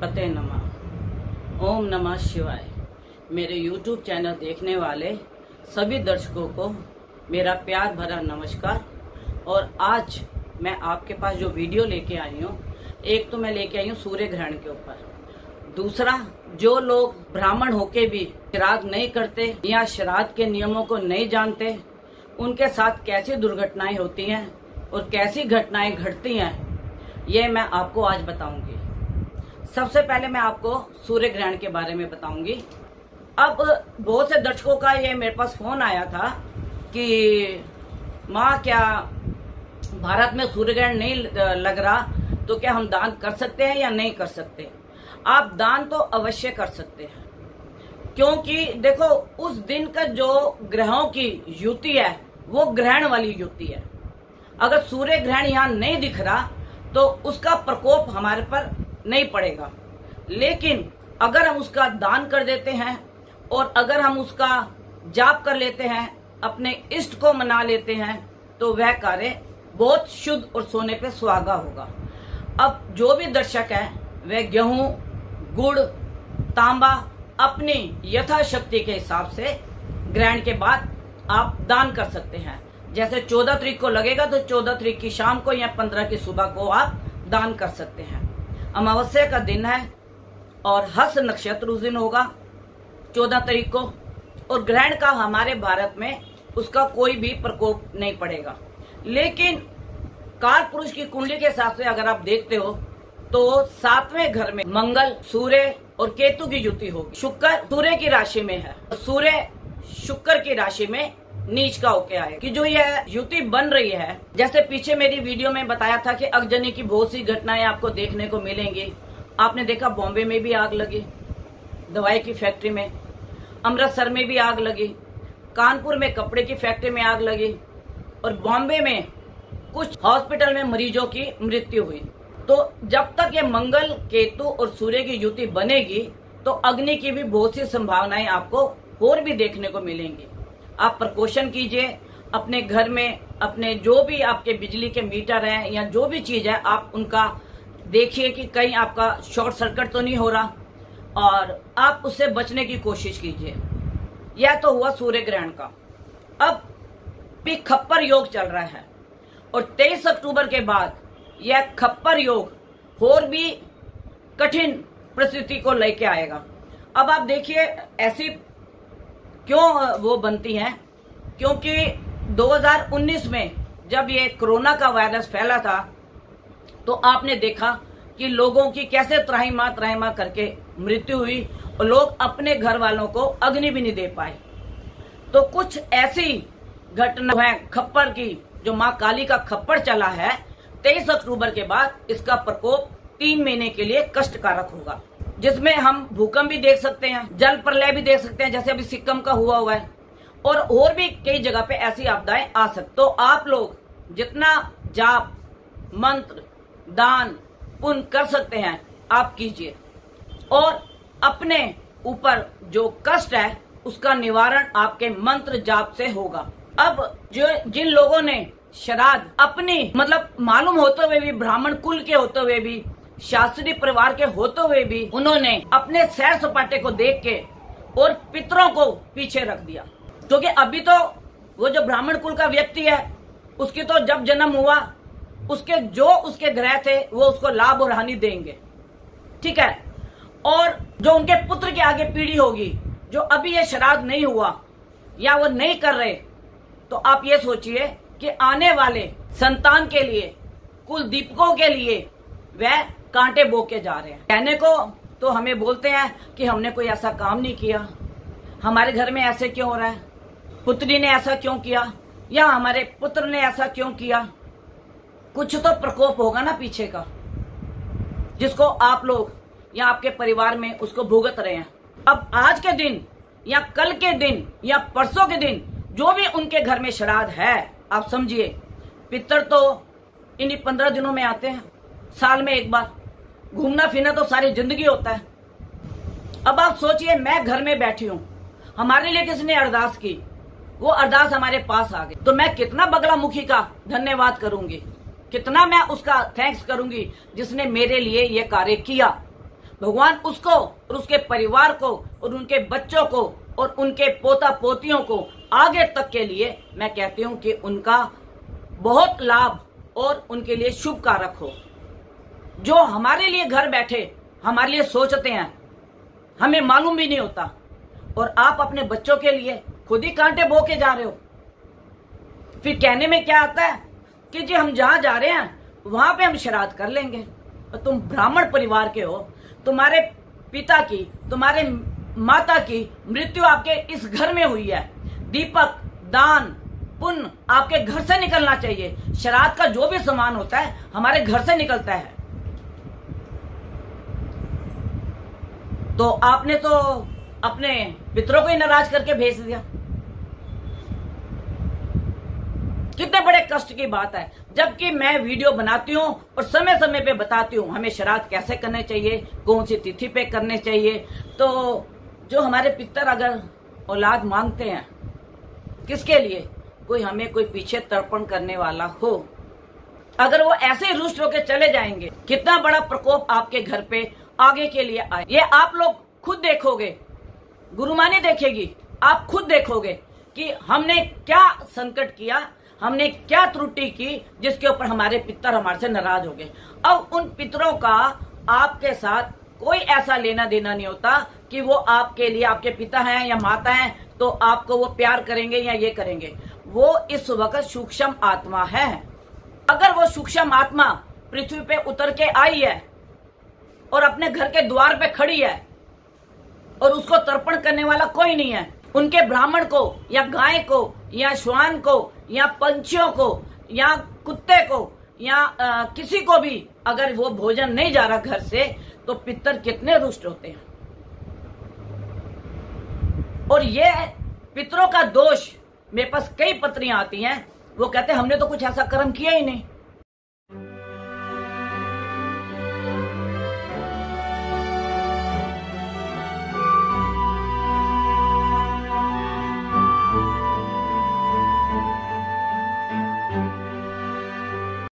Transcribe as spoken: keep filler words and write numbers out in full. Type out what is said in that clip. गणपते नमः। ओम नमः शिवाय। मेरे YouTube चैनल देखने वाले सभी दर्शकों को मेरा प्यार भरा नमस्कार। और आज मैं आपके पास जो वीडियो लेके आई हूँ, एक तो मैं लेके आई हूँ सूर्य ग्रहण के ऊपर, दूसरा जो लोग ब्राह्मण होके भी श्राद्ध नहीं करते या श्राद्ध के नियमों को नहीं जानते, उनके साथ कैसी दुर्घटनाएं होती हैं और कैसी घटनाएं घटती हैं, ये मैं आपको आज बताऊंगी। सबसे पहले मैं आपको सूर्य ग्रहण के बारे में बताऊंगी। अब बहुत से दर्शकों का ये मेरे पास फोन आया था कि माँ, क्या भारत में सूर्य ग्रहण नहीं लग रहा, तो क्या हम दान कर सकते हैं या नहीं कर सकते? आप दान तो अवश्य कर सकते हैं, क्योंकि देखो उस दिन का जो ग्रहों की युति है वो ग्रहण वाली युति है। अगर सूर्य ग्रहण यहाँ नहीं दिख रहा तो उसका प्रकोप हमारे पर नहीं पड़ेगा, लेकिन अगर हम उसका दान कर देते हैं और अगर हम उसका जाप कर लेते हैं, अपने इष्ट को मना लेते हैं, तो वह कार्य बहुत शुद्ध और सोने पे सुहागा होगा। अब जो भी दर्शक है वह गेहूं, गुड़, तांबा अपनी यथाशक्ति के हिसाब से ग्रहण के बाद आप दान कर सकते हैं। जैसे चौदह तारीख को लगेगा तो चौदह तारीख की शाम को या पंद्रह की सुबह को आप दान कर सकते हैं। अमावस्या का दिन है और हस्त नक्षत्र उस दिन होगा चौदह तारीख को, और ग्रहण का हमारे भारत में उसका कोई भी प्रकोप नहीं पड़ेगा। लेकिन कार पुरुष की कुंडली के हिसाब से अगर आप देखते हो तो सातवें घर में मंगल, सूर्य और केतु की युति होगी। शुक्र सूर्य की राशि में है, सूर्य शुक्र की राशि में नीच का होके आए कि जो यह युति बन रही है, जैसे पीछे मेरी वीडियो में बताया था कि अगजनी की बहुत सी घटनाएं आपको देखने को मिलेंगी। आपने देखा बॉम्बे में भी आग लगी, दवाई की फैक्ट्री में, अमृतसर में भी आग लगी, कानपुर में कपड़े की फैक्ट्री में आग लगी, और बॉम्बे में कुछ हॉस्पिटल में मरीजों की मृत्यु हुई। तो जब तक ये मंगल, केतु और सूर्य की युति बनेगी तो अग्नि की भी बहुत सी संभावनाएं आपको और भी देखने को मिलेंगी। आप प्रकोशन कीजिए अपने घर में, अपने जो भी आपके बिजली के मीटर हैं या जो भी चीज है, आप उनका देखिए कि कहीं आपका शॉर्ट सर्किट तो नहीं हो रहा, और आप उससे बचने की कोशिश कीजिए। यह तो हुआ सूर्य ग्रहण का। अब भी खप्पर योग चल रहा है और तेईस अक्टूबर के बाद यह खप्पर योग और भी कठिन परिस्थिति को लेके आएगा। अब आप देखिए ऐसी क्यों वो बनती हैं, क्योंकि दो हज़ार उन्नीस में जब ये कोरोना का वायरस फैला था तो आपने देखा कि लोगों की कैसे त्राहिमा त्राहिमा करके मृत्यु हुई और लोग अपने घर वालों को अग्नि भी नहीं दे पाए। तो कुछ ऐसी घटना है खप्पर की, जो माँ काली का खप्पर चला है तेईस अक्टूबर के बाद, इसका प्रकोप तीन महीने के लिए कष्टकारक होगा, जिसमें हम भूकंप भी देख सकते हैं, जल प्रलय भी देख सकते हैं, जैसे अभी सिक्किम का हुआ हुआ है, और और भी कई जगह पे ऐसी आपदाएं आ सकती। तो आप लोग जितना जाप, मंत्र, दान, पुण्य कर सकते हैं आप कीजिए, और अपने ऊपर जो कष्ट है उसका निवारण आपके मंत्र जाप से होगा। अब जो जिन लोगों ने श्राद्ध अपनी मतलब मालूम होते हुए भी, ब्राह्मण कुल के होते हुए भी, शास्त्री परिवार के होते हुए भी, उन्होंने अपने सैर सपाटे को देख के और पितरों को पीछे रख दिया, क्योंकि अभी तो वो जो ब्राह्मण कुल का व्यक्ति है उसकी तो जब जन्म हुआ उसके जो उसके ग्रह थे वो उसको लाभ और हानि देंगे, ठीक है। और जो उनके पुत्र की आगे पीढ़ी होगी, जो अभी ये श्राद्ध नहीं हुआ या वो नहीं कर रहे, तो आप ये सोचिए कि आने वाले संतान के लिए, कुल दीपकों के लिए वह कांटे बो के जा रहे हैं। कहने को तो हमें बोलते हैं कि हमने कोई ऐसा काम नहीं किया, हमारे घर में ऐसे क्यों हो रहा है, पुत्री ने ऐसा क्यों किया या हमारे पुत्र ने ऐसा क्यों किया। कुछ तो प्रकोप होगा ना पीछे का, जिसको आप लोग या आपके परिवार में उसको भुगत रहे हैं। अब आज के दिन या कल के दिन या परसों के दिन जो भी उनके घर में श्राद्ध है, आप समझिए पितर तो इन्हीं पंद्रह दिनों में आते हैं, साल में एक बार, घूमना फिरना तो सारी जिंदगी होता है। अब आप सोचिए, मैं घर में बैठी हूँ, हमारे लिए किसी ने अरदास की, वो अरदास हमारे पास आ गई, तो मैं कितना बगला मुखी का धन्यवाद करूंगी, कितना मैं उसका थैंक्स करूंगी जिसने मेरे लिए ये कार्य किया। भगवान उसको और उसके परिवार को और उनके बच्चों को और उनके पोता पोतियों को आगे तक के लिए मैं कहती हूँ कि उनका बहुत लाभ और उनके लिए शुभ कारक हो। जो हमारे लिए घर बैठे हमारे लिए सोचते हैं, हमें मालूम भी नहीं होता, और आप अपने बच्चों के लिए खुद ही कांटे बो के जा रहे हो। फिर कहने में क्या आता है कि जी हम जहां जा रहे हैं वहां पे हम श्राद्ध कर लेंगे, और तुम ब्राह्मण परिवार के हो, तुम्हारे पिता की तुम्हारे माता की मृत्यु आपके इस घर में हुई है। दीपक दान पुण्य आपके घर से निकलना चाहिए। श्राद्ध का जो भी सामान होता है हमारे घर से निकलता है। तो आपने तो अपने पितरों को ही नाराज करके भेज दिया। कितने बड़े कष्ट की बात है। जबकि मैं वीडियो बनाती हूँ और समय समय पे बताती हूँ हमें श्राद्ध कैसे करने चाहिए, कौन सी तिथि पे करने चाहिए। तो जो हमारे पितर अगर औलाद मांगते हैं किसके लिए, कोई हमें कोई पीछे तर्पण करने वाला हो। अगर वो ऐसे रुष्ट होके चले जाएंगे, कितना बड़ा प्रकोप आपके घर पे आगे के लिए आए। ये आप लोग खुद देखोगे, गुरु माँ नहीं देखेगी, आप खुद देखोगे कि हमने क्या संकट किया, हमने क्या त्रुटि की जिसके ऊपर हमारे पितर हमारे से नाराज हो गए। अब उन पितरों का आपके साथ कोई ऐसा लेना देना नहीं होता कि वो आपके लिए, आपके पिता हैं या माता हैं तो आपको वो प्यार करेंगे या ये करेंगे। वो इस वक्त सूक्ष्म आत्मा है। अगर वो सूक्ष्म आत्मा पृथ्वी पे उतर के आई है और अपने घर के द्वार पे खड़ी है और उसको तर्पण करने वाला कोई नहीं है, उनके ब्राह्मण को या गाय को या श्वान को या पंछियों को या कुत्ते को या आ, किसी को भी अगर वो भोजन नहीं जा रहा घर से, तो पितर कितने रुष्ट होते हैं। और ये पितरों का दोष, मेरे पास कई पत्नियां आती हैं, वो कहते हैं हमने तो कुछ ऐसा कर्म किया ही नहीं।